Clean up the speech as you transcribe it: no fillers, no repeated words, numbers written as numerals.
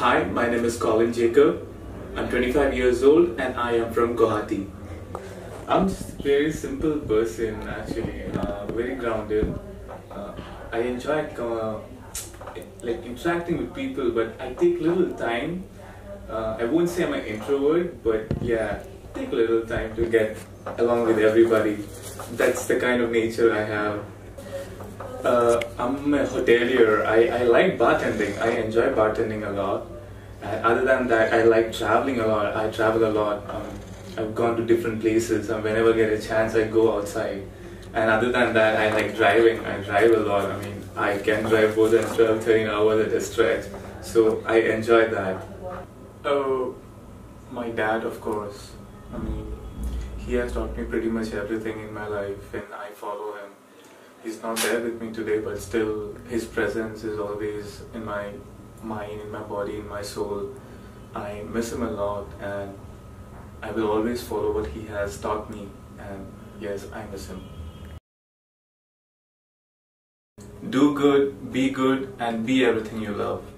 Hi, my name is Colin Jacob. I'm 25 years old and I am from Guwahati. I'm just a very simple person actually, very grounded. I enjoy like interacting with people, but I take little time. I won't say I'm an introvert, but yeah, take a little time to get along with everybody. That's the kind of nature I have. I'm a hotelier. I like bartending. I enjoy bartending a lot. Other than that, I like traveling a lot. I travel a lot. I've gone to different places, and whenever I get a chance, I go outside. And other than that, I like driving. I drive a lot. I mean, I can drive more than 12, 13 hours at a stretch. So I enjoy that. Oh, my dad, of course. I mean, he has taught me pretty much everything in my life, and I follow him. He's not there with me today, but still his presence is always in my mind, in my body, in my soul. I miss him a lot, and I will always follow what he has taught me, and yes, I miss him. Do good, be good, and be everything you love.